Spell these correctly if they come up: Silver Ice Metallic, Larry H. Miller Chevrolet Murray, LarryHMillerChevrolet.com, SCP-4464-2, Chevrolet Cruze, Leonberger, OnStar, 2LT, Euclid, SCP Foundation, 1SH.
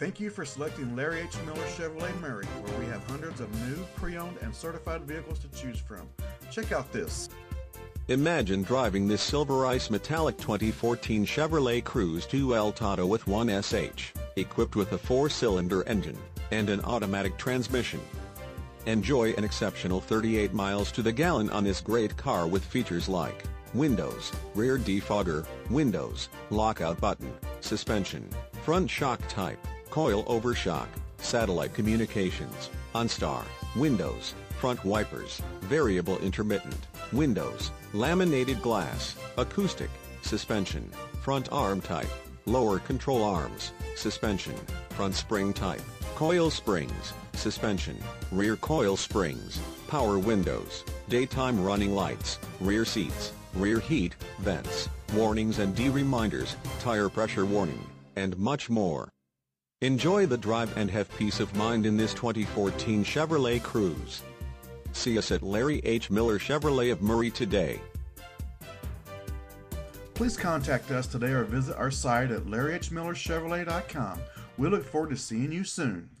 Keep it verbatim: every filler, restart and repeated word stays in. Thank you for selecting Larry H. Miller Chevrolet Murray, where we have hundreds of new, pre-owned, and certified vehicles to choose from. Check out this. Imagine driving this Silver Ice Metallic twenty fourteen Chevrolet Cruze two L T Auto with one S H, equipped with a four-cylinder engine and an automatic transmission. Enjoy an exceptional thirty-eight miles to the gallon on this great car with features like windows, rear defogger, windows, lockout button, suspension, front shock type, coil-over shock, satellite communications, OnStar, windows, front wipers, variable intermittent, windows, laminated glass, acoustic, suspension, front arm type, lower control arms, suspension, front spring type, coil springs, suspension, rear coil springs, power windows, daytime running lights, rear seats, rear heat, vents, warnings and D-reminders, tire pressure warning, and much more. Enjoy the drive and have peace of mind in this twenty fourteen Chevrolet Cruze. See us at Larry H. Miller Chevrolet of Murray today. Please contact us today or visit our site at Larry H Miller Chevrolet dot com. We look forward to seeing you soon.